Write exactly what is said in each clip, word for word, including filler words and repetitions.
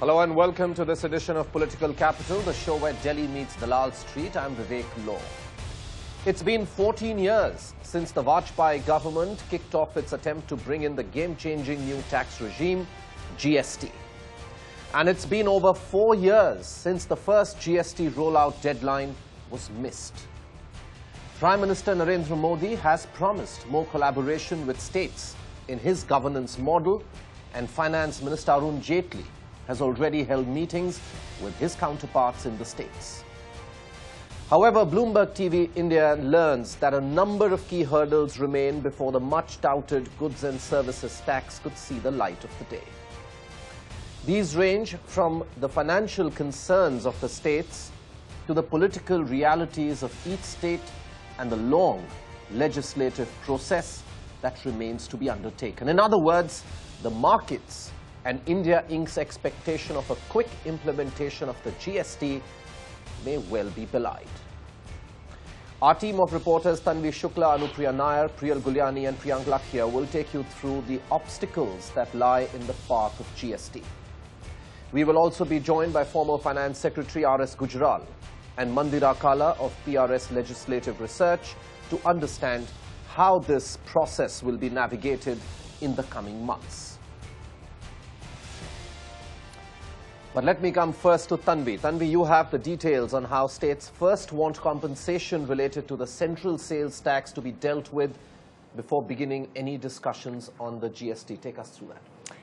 Hello and welcome to this edition of Political Capital, the show where Delhi meets Dalal Street. I'm Vivek Law. It's been fourteen years since the Vajpayee government kicked off its attempt to bring in the game-changing new tax regime, G S T. And it's been over four years since the first G S T rollout deadline was missed. Prime Minister Narendra Modi has promised more collaboration with states in his governance model, and Finance Minister Arun Jaitley has already held meetings with his counterparts in the states. However, Bloomberg T V India learns that a number of key hurdles remain before the much-touted goods and services tax could see the light of the day. These range from the financial concerns of the states to the political realities of each state and the long legislative process that remains to be undertaken. In other words, the markets and India Incorporated's expectation of a quick implementation of the G S T may well be belied. Our team of reporters Tanvi Shukla, Anupriya Nair, Priyal Guliani and Priyank Lakhia will take you through the obstacles that lie in the path of G S T. We will also be joined by former Finance Secretary R S Gujral and Mandira Kala of P R S Legislative Research to understand how this process will be navigated in the coming months. But let me come first to Tanvi. Tanvi, you have the details on how states first want compensation related to the Central Sales Tax to be dealt with before beginning any discussions on the G S T. Take us through that.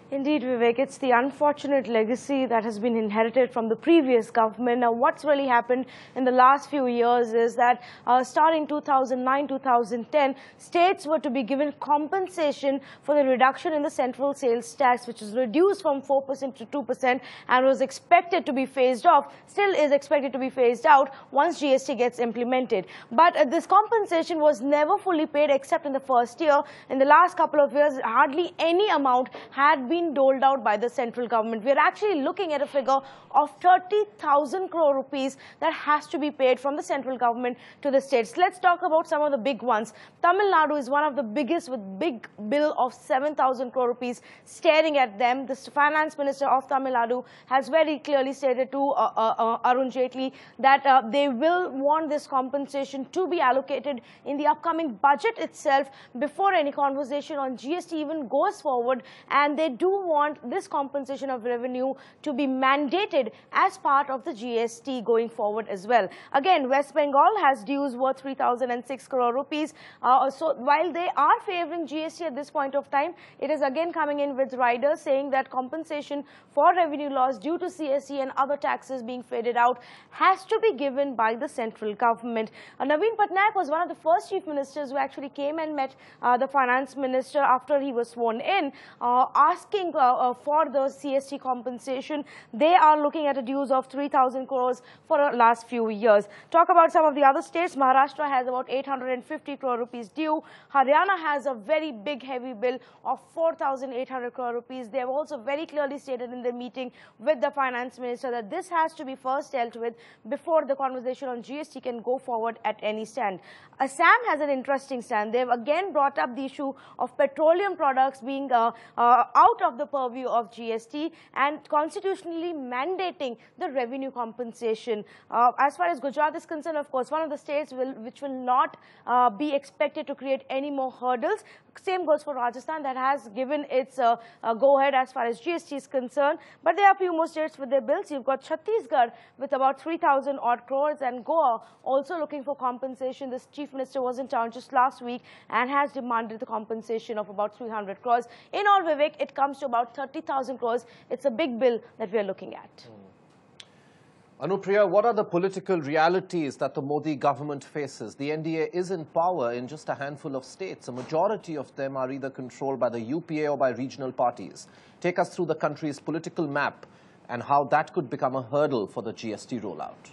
Indeed, Vivek, it's the unfortunate legacy that has been inherited from the previous government. Now, what's really happened in the last few years is that uh, starting two thousand nine to two thousand ten, states were to be given compensation for the reduction in the central sales tax, which was reduced from four percent to two percent and was expected to be phased off, still is expected to be phased out once G S T gets implemented. But uh, this compensation was never fully paid except in the first year. In the last couple of years, hardly any amount had been Been doled out by the central government. We are actually looking at a figure of thirty thousand crore rupees that has to be paid from the central government to the states. Let's talk about some of the big ones. Tamil Nadu is one of the biggest, with big bill of seven thousand crore rupees staring at them. The finance minister of Tamil Nadu has very clearly stated to uh, uh, uh, Arun Jaitley that uh, they will want this compensation to be allocated in the upcoming budget itself before any conversation on G S T even goes forward, and they do want this compensation of revenue to be mandated as part of the G S T going forward as well. Again, West Bengal has dues worth three thousand six crore rupees. Uh, so while they are favoring G S T at this point of time, it is again coming in with riders saying that compensation for revenue loss due to C S T and other taxes being faded out has to be given by the central government. Uh, Naveen Patnaik was one of the first chief ministers who actually came and met uh, the finance minister after he was sworn in, uh, asking Uh, uh, for the C S T compensation. They are looking at a dues of three thousand crores for the last few years. Talk about some of the other states. Maharashtra has about eight hundred fifty crore rupees due. Haryana has a very big heavy bill of four thousand eight hundred crore rupees. They have also very clearly stated in the meeting with the finance minister that this has to be first dealt with before the conversation on G S T can go forward at any stand. Assam has an interesting stand. They have again brought up the issue of petroleum products being uh, uh, out of of the purview of G S T and constitutionally mandating the revenue compensation. Uh, as far as Gujarat is concerned, of course, one of the states will, which will not uh, be expected to create any more hurdles. Same goes for Rajasthan, that has given its uh, uh, go-ahead as far as G S T is concerned. But there are a few more states with their bills. You've got Chhattisgarh with about three thousand odd crores and Goa also looking for compensation. The chief minister was in town just last week and has demanded the compensation of about three hundred crores. In all, Vivek, it comes to about thirty thousand crores. It's a big bill that we are looking at. Mm. Anupriya, what are the political realities that the Modi government faces? The N D A is in power in just a handful of states. A majority of them are either controlled by the U P A or by regional parties. Take us through the country's political map and how that could become a hurdle for the G S T rollout.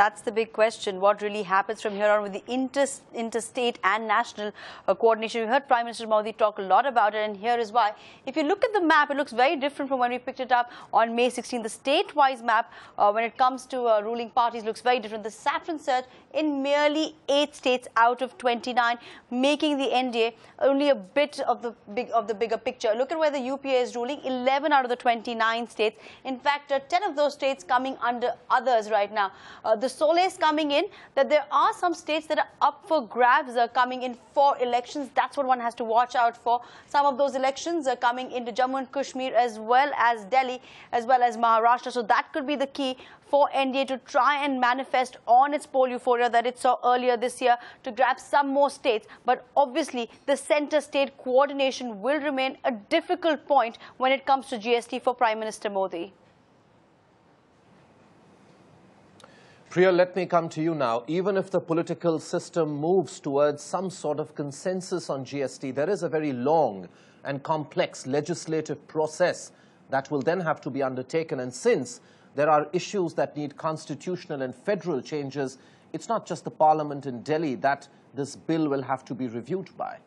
That's the big question. What really happens from here on with the inter interstate and national uh, coordination? We heard Prime Minister Modi talk a lot about it, and here is why. If you look at the map, it looks very different from when we picked it up on May sixteenth. The state-wise map, uh, when it comes to uh, ruling parties, looks very different. The saffron surge in merely eight states out of twenty-nine, making the N D A only a bit of the big of the bigger picture. Look at where the U P A is ruling, eleven out of the twenty-nine states. In fact, uh, ten of those states coming under others right now. Uh, the solace coming in that there are some states that are up for grabs are coming in for elections. That's what one has to watch out for. Some of those elections are coming into Jammu and Kashmir as well as Delhi, as well as Maharashtra. So that could be the key for N D A to try and manifest on its poll euphoria that it saw earlier this year to grab some more states. But obviously, the center-state coordination will remain a difficult point when it comes to G S T for Prime Minister Modi. Priya, let me come to you now. Even if the political system moves towards some sort of consensus on G S T, there is a very long and complex legislative process that will then have to be undertaken. And since there are issues that need constitutional and federal changes, it's not just the parliament in Delhi that this bill will have to be reviewed by.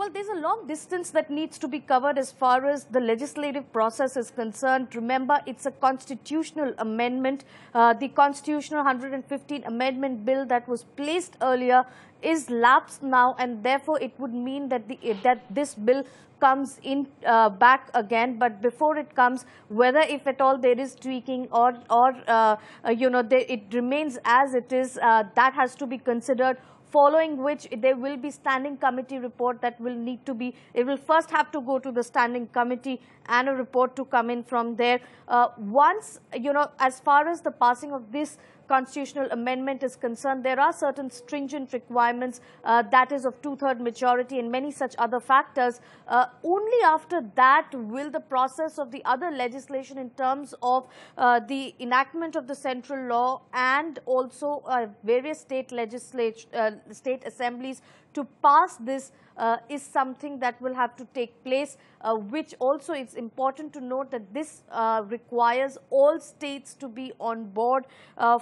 Well, there's a long distance that needs to be covered as far as the legislative process is concerned. Remember, it's a constitutional amendment. Uh, the constitutional one hundred fifteenth Amendment Bill that was placed earlier is lapsed now, and therefore it would mean that the that this bill comes in uh, back again. But before it comes, whether if at all there is tweaking or or uh, uh, you know they, it remains as it is, uh, that has to be considered. Following which, there will be standing committee report that will need to be, it will first have to go to the standing committee and a report to come in from there. Uh, once, you know, as far as the passing of this constitutional amendment is concerned, there are certain stringent requirements, uh, that is of two-third majority and many such other factors. Uh, only after that will the process of the other legislation in terms of uh, the enactment of the central law and also uh, various state legislature, uh, state assemblies to pass this uh, is something that will have to take place, uh, which also it's important to note that this uh, requires all states to be on board. Uh,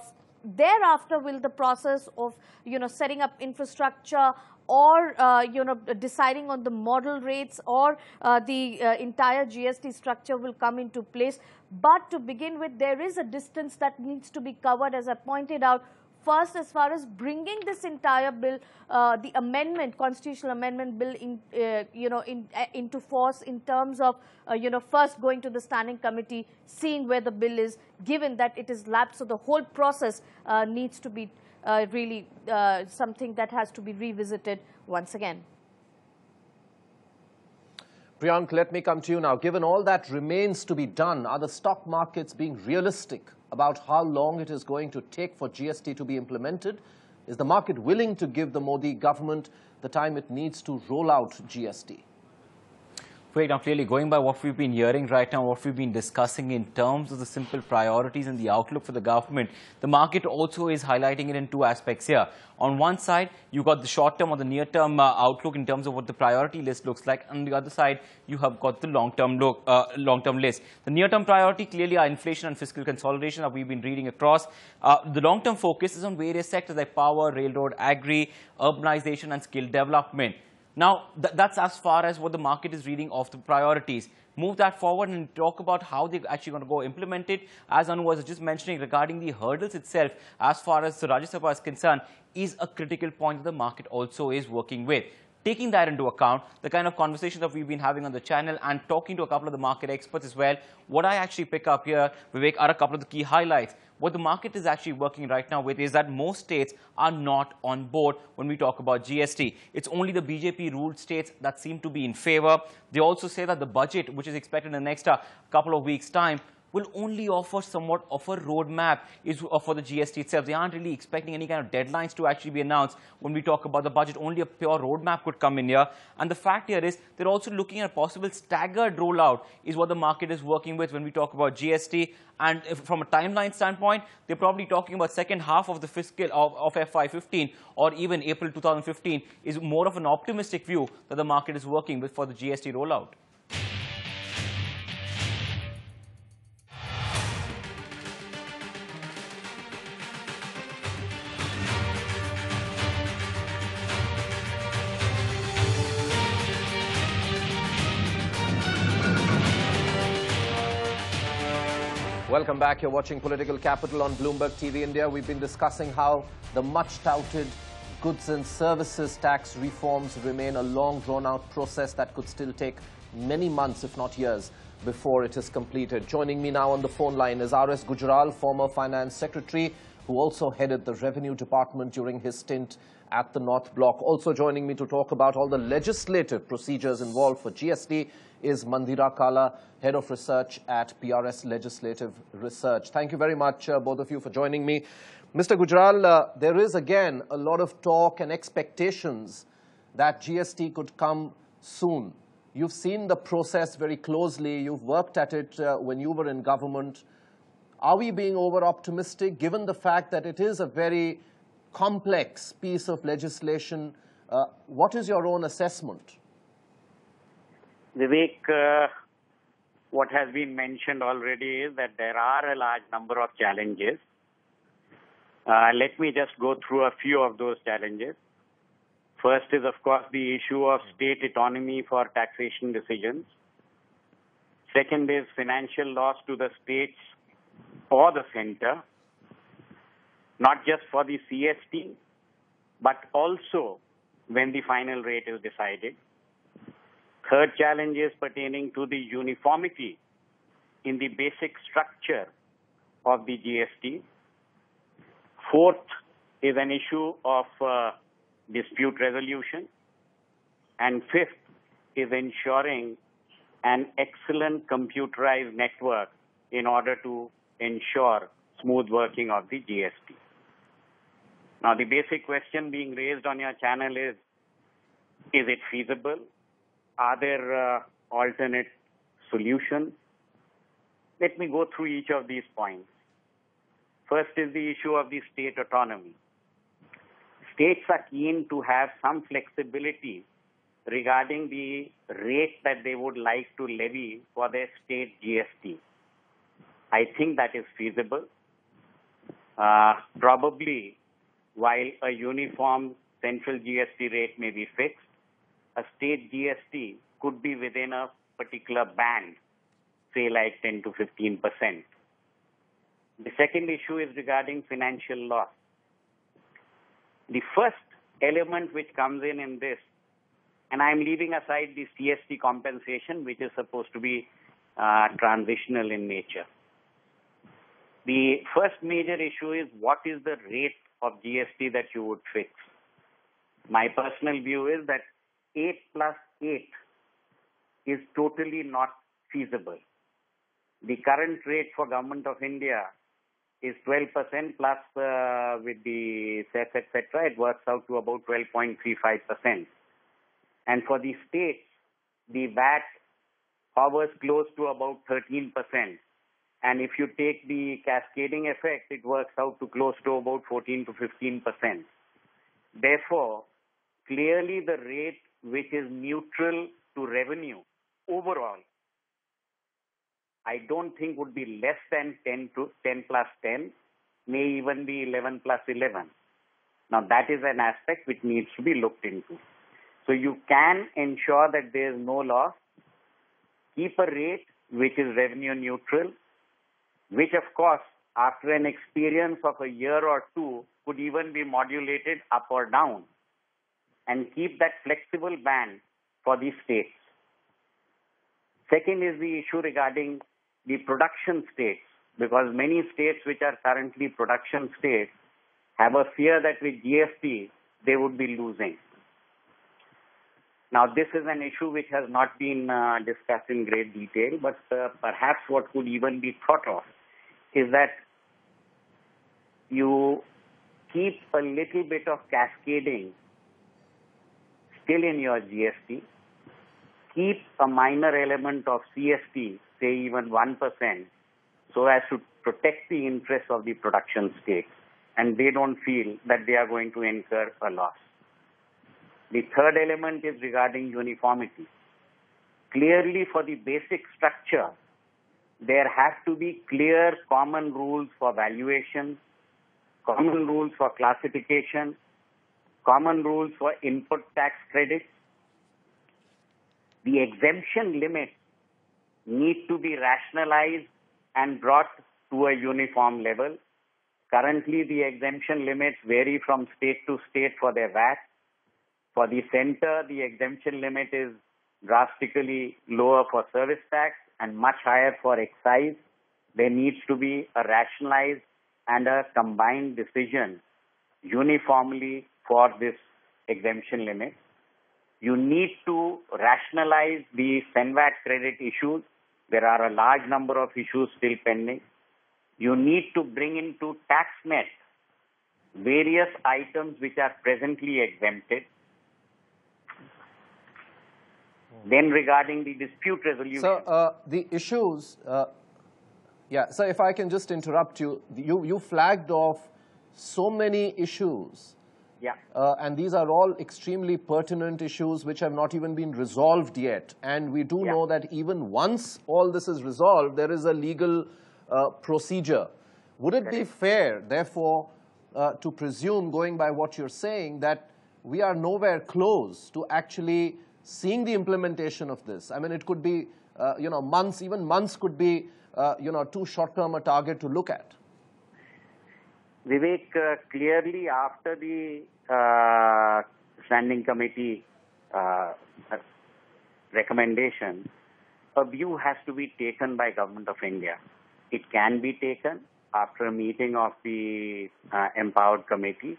thereafter will the process of, you know, setting up infrastructure or, uh, you know, deciding on the model rates or uh, the uh, entire G S T structure will come into place. But to begin with, there is a distance that needs to be covered, as I pointed out. First, as far as bringing this entire bill, uh, the amendment, constitutional amendment bill, in, uh, you know, in, uh, into force in terms of, uh, you know, first going to the standing committee, seeing where the bill is, given that it is lapsed, so the whole process uh, needs to be uh, really uh, something that has to be revisited once again. Priyank, let me come to you now. Given all that remains to be done, are the stock markets being realistic about how long it is going to take for G S T to be implemented? Is the market willing to give the Modi government the time it needs to roll out G S T? Right, now clearly going by what we've been hearing right now, what we've been discussing in terms of the simple priorities and the outlook for the government, the market also is highlighting it in two aspects here. On one side, you've got the short-term or the near-term uh, outlook in terms of what the priority list looks like. On the other side, you have got the long-term look, uh, long-term list. The near-term priority clearly are inflation and fiscal consolidation that we've been reading across. Uh, the long-term focus is on various sectors like power, railroad, agri, urbanization and skill development. Now, th that's as far as what the market is reading of the priorities. Move that forward and talk about how they're actually going to go implement it. As Anu was just mentioning, regarding the hurdles itself, as far as the Rajya Sabha is concerned, is a critical point that the market also is working with. Taking that into account, the kind of conversation that we've been having on the channel and talking to a couple of the market experts as well, what I actually pick up here, Vivek, are a couple of the key highlights. What the market is actually working right now with is that most states are not on board when we talk about G S T. It's only the B J P-ruled states that seem to be in favor. They also say that the budget, which is expected in the next uh, couple of weeks' time, will only offer somewhat of a roadmap is for the G S T itself. They aren't really expecting any kind of deadlines to actually be announced when we talk about the budget. Only a pure roadmap could come in here. And the fact here is they're also looking at a possible staggered rollout is what the market is working with when we talk about G S T. And if, from a timeline standpoint, they're probably talking about second half of the fiscal of, of F Y fifteen or even April two thousand fifteen is more of an optimistic view that the market is working with for the G S T rollout. Welcome back. You're watching Political Capital on Bloomberg T V India. We've been discussing how the much-touted goods and services tax reforms remain a long, drawn-out process that could still take many months, if not years, before it is completed. Joining me now on the phone line is R S Gujral, former Finance Secretary, who also headed the Revenue Department during his stint at the North Block. Also joining me to talk about all the legislative procedures involved for G S T is Mandira Kala, Head of Research at P R S Legislative Research. Thank you very much, uh, both of you, for joining me. Mister Gujral, uh, there is, again, a lot of talk and expectations that G S T could come soon. You've seen the process very closely. You've worked at it uh, when you were in government. Are we being over-optimistic, given the fact that it is a very complex piece of legislation? Uh, what is your own assessment? Vivek, uh, what has been mentioned already is that there are a large number of challenges. Uh, let me just go through a few of those challenges. First is, of course, the issue of state autonomy for taxation decisions. Second is financial loss to the states or the center, not just for the C S T, but also when the final rate is decided. Third challenge is pertaining to the uniformity in the basic structure of the G S T. Fourth is an issue of uh, dispute resolution. And fifth is ensuring an excellent computerized network in order to ensure smooth working of the G S T. Now, the basic question being raised on your channel is, is it feasible? Are there uh, alternate solutions? Let me go through each of these points. First is the issue of the state autonomy. States are keen to have some flexibility regarding the rate that they would like to levy for their state G S T. I think that is feasible. Uh, probably, while a uniform central G S T rate may be fixed, a state G S T could be within a particular band, say like ten to fifteen percent. The second issue is regarding financial loss. The first element which comes in in this, and I'm leaving aside the C S T compensation, which is supposed to be uh, transitional in nature. The first major issue is what is the rate of G S T that you would fix. My personal view is that eight plus eight is totally not feasible. The current rate for Government of India is twelve percent plus uh, with the cess, et cetera. It works out to about twelve point three five percent. And for the states, the V A T hovers close to about thirteen percent. And if you take the cascading effect, it works out to close to about fourteen to fifteen percent. Therefore, clearly the rate which is neutral to revenue overall, I don't think would be less than ten to ten plus ten, may even be eleven plus eleven. Now, that is an aspect which needs to be looked into. So you can ensure that there is no loss, keep a rate which is revenue neutral, which, of course, after an experience of a year or two, could even be modulated up or down, and keep that flexible band for the states. Second is the issue regarding the production states, because many states which are currently production states have a fear that with G S T, they would be losing. Now, this is an issue which has not been uh, discussed in great detail, but uh, perhaps what could even be thought of is that you keep a little bit of cascading still in your G S T, keep a minor element of C S T, say even one percent, so as to protect the interests of the production states, and they don't feel that they are going to incur a loss. The third element is regarding uniformity. Clearly, for the basic structure, there have to be clear common rules for valuation, common rules for classification, common rules for input tax credits. The exemption limits need to be rationalized and brought to to a uniform level. Currently, the exemption limits vary from state to state for their V A T. For the center, the exemption limit is drastically lower for service tax and much higher for excise. There needs to be a rationalized and a combined decision uniformly for this exemption limit. You need to rationalize the S E N V A T credit issues. There are a large number of issues still pending. You need to bring into TaxNet various items which are presently exempted. Then regarding the dispute resolution. So uh, the issues, uh, yeah, so if I can just interrupt you, you, you flagged off so many issues. Yeah. Uh, and these are all extremely pertinent issues which have not even been resolved yet. And we do yeah. know that even once all this is resolved, there is a legal uh, procedure. Would it be fair, therefore, uh, to presume, going by what you're saying, that we are nowhere close to actually seeing the implementation of this? I mean, it could be, uh, you know, months, even months could be, uh, you know, too short-term a target to look at. Vivek, uh, clearly after the uh, standing committee uh, recommendation, a view has to be taken by Government of India. It can be taken after a meeting of the uh, empowered committee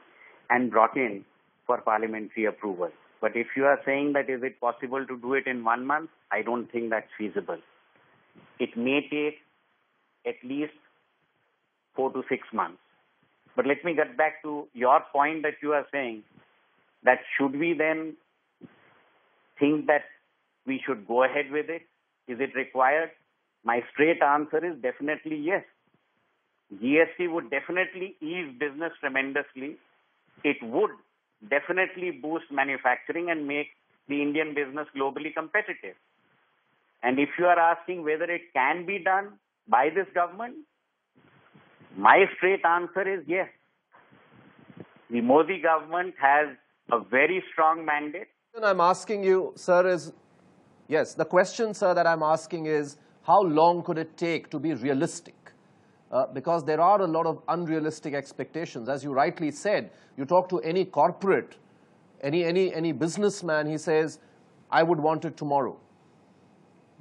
and brought in for parliamentary approval. But if you are saying that is it possible to do it in one month, I don't think that's feasible. It may take at least four to six months. But let me get back to your point that you are saying that should we then think that we should go ahead with it? Is it required? My straight answer is definitely yes. G S T would definitely ease business tremendously. It would definitely boost manufacturing and make the Indian business globally competitive. And if you are asking whether it can be done by this government, my straight answer is yes. The Modi government has a very strong mandate. I'm asking you, sir, is, yes, the question, sir, that I'm asking is, how long could it take to be realistic? Uh, because there are a lot of unrealistic expectations. As you rightly said, you talk to any corporate, any, any, any businessman, he says, I would want it tomorrow.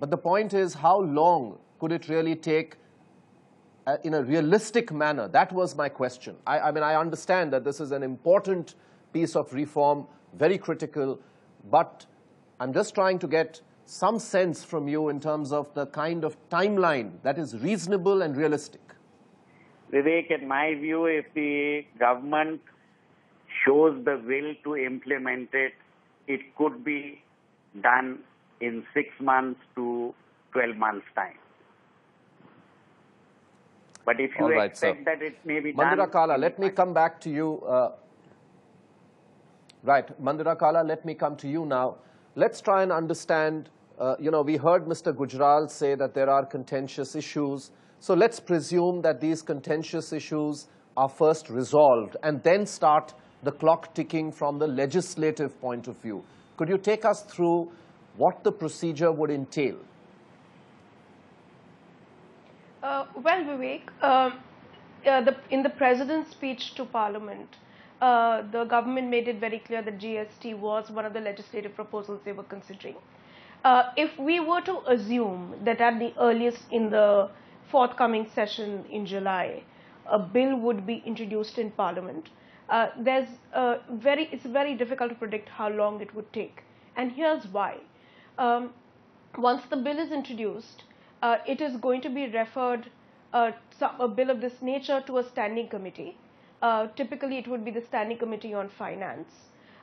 But the point is, how long could it really take uh, in a realistic manner? That was my question. I, I mean, I understand that this is an important piece of reform, very critical, but I'm just trying to get some sense from you in terms of the kind of timeline that is reasonable and realistic. Vivek, in my view, if the government shows the will to implement it, it could be done in six months to twelve months' time. But if you right, expect sir. that it may be Mandira done... Mandira Kala, let me come back to you. Uh, right, Mandira Kala, let me come to you now. Let's try and understand, uh, you know, we heard Mister Gujral say that there are contentious issues. So let's presume that these contentious issues are first resolved and then start the clock ticking from the legislative point of view. Could you take us through what the procedure would entail? Uh, well, Vivek, uh, uh, the, in the President's speech to Parliament, uh, the government made it very clear that G S T was one of the legislative proposals they were considering. Uh, if we were to assume that at the earliest in the forthcoming session in July, a bill would be introduced in Parliament. Uh, there's uh, very, it's very difficult to predict how long it would take, and here's why. Um, once the bill is introduced, uh, it is going to be referred, uh, a bill of this nature, to a standing committee. Uh, typically, it would be the Standing Committee on Finance.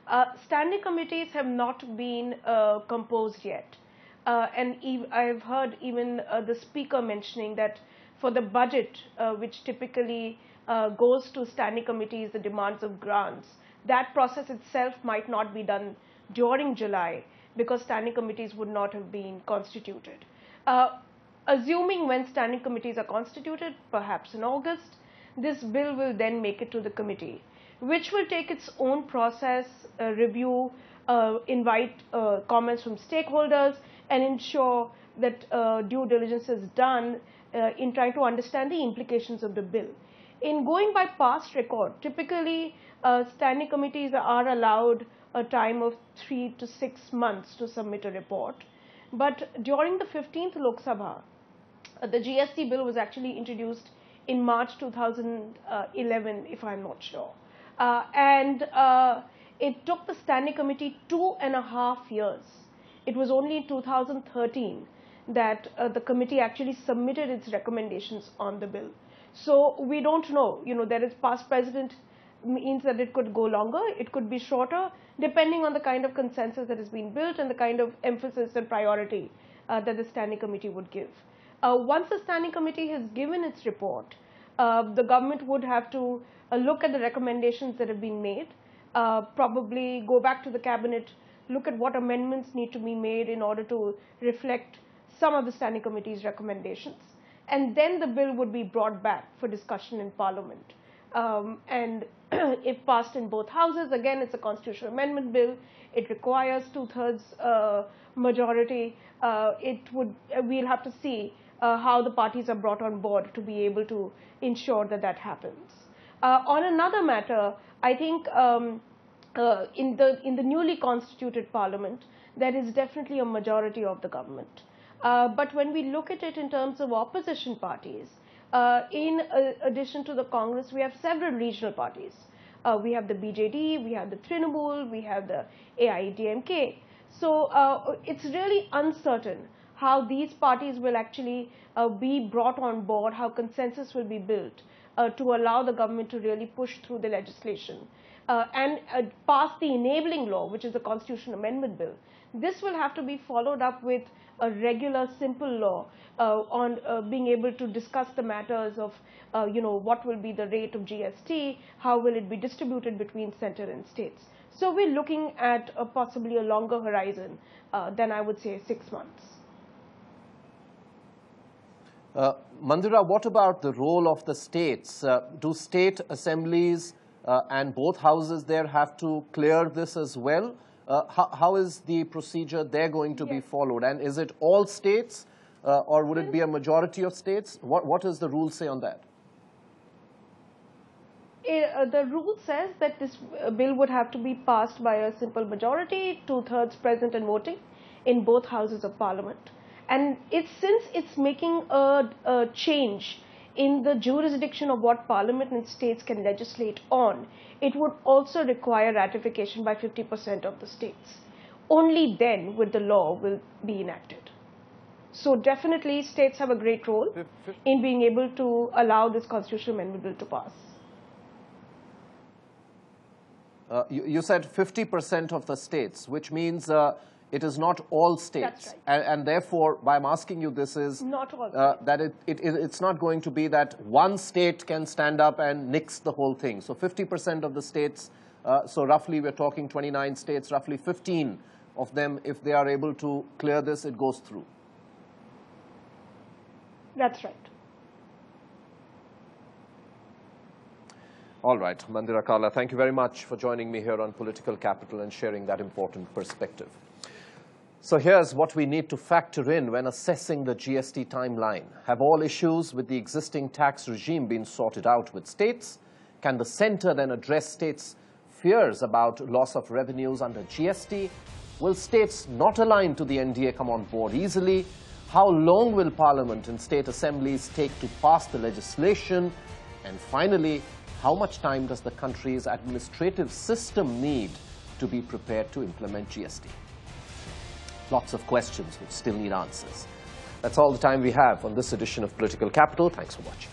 Uh, standing committees have not been uh, composed yet. Uh, and ev I've heard even uh, the speaker mentioning that for the budget, uh, which typically uh, goes to standing committees, the demands of grants, that process itself might not be done during July because standing committees would not have been constituted. Uh, assuming when standing committees are constituted, perhaps in August, this bill will then make it to the committee, which will take its own process, uh, review, uh, invite uh, comments from stakeholders, and ensure that uh, due diligence is done uh, in trying to understand the implications of the bill. In going by past record, typically uh, standing committees are allowed a time of three to six months to submit a report. But during the fifteenth Lok Sabha, uh, the G S T bill was actually introduced in March two thousand eleven, if I'm not sure. Uh, and uh, it took the standing committee two and a half years. It was only in two thousand thirteen that uh, the committee actually submitted its recommendations on the bill. So we don't know, you know, there is past precedent means that it could go longer, it could be shorter, depending on the kind of consensus that has been built and the kind of emphasis and priority uh, that the standing committee would give. Uh, once the standing committee has given its report, uh, the government would have to uh, look at the recommendations that have been made, uh, probably go back to the cabinet, look at what amendments need to be made in order to reflect some of the standing committee's recommendations. And then the bill would be brought back for discussion in parliament. Um, and if passed in both houses, again, it's a constitutional amendment bill. It requires two-thirds uh, majority. Uh, it would, we'll have to see uh, how the parties are brought on board to be able to ensure that that happens. Uh, on another matter, I think um, uh, in the in the newly constituted parliament, there is definitely a majority of the government. Uh, but when we look at it in terms of opposition parties, Uh, in uh, addition to the Congress, we have several regional parties. Uh, we have the B J D, we have the Trinamool, we have the A I D M K. So uh, it's really uncertain how these parties will actually uh, be brought on board, how consensus will be built uh, to allow the government to really push through the legislation uh, and uh, pass the enabling law, which is the Constitution Amendment Bill. This will have to be followed up with a regular, simple law uh, on uh, being able to discuss the matters of, uh, you know, what will be the rate of G S T, how will it be distributed between center and states. So we're looking at a possibly a longer horizon uh, than I would say six months. Uh, Mandira, what about the role of the states? Uh, do state assemblies uh, and both houses there have to clear this as well? Uh, how, how is the procedure there going to yes. be followed? And is it all states uh, or would it be a majority of states? What, what does the rule say on that? It, uh, the rule says that this bill would have to be passed by a simple majority, two-thirds present and voting in both houses of parliament. And it's, since it's making a, a change in the jurisdiction of what parliament and states can legislate on, it would also require ratification by fifty percent of the states. Only then would the law will be enacted. So definitely states have a great role in being able to allow this constitutional amendment bill to pass. Uh, you, you said fifty percent of the states, which means uh, it is not all states, right. and, and therefore, why I'm asking you this is not all uh, that it, it, it, it's not going to be that one state can stand up and nix the whole thing. So fifty percent of the states, uh, so roughly we're talking twenty-nine states, roughly fifteen of them, if they are able to clear this, it goes through. That's right. All right, Mandira Kala, thank you very much for joining me here on Political Capital and sharing that important perspective. So here's what we need to factor in when assessing the G S T timeline. Have all issues with the existing tax regime been sorted out with states? Can the center then address states' fears about loss of revenues under G S T? Will states not aligned to the N D A come on board easily? How long will Parliament and state assemblies take to pass the legislation? And finally, how much time does the country's administrative system need to be prepared to implement G S T? Lots of questions which still need answers. That's all the time we have on this edition of Political Capital. Thanks for watching.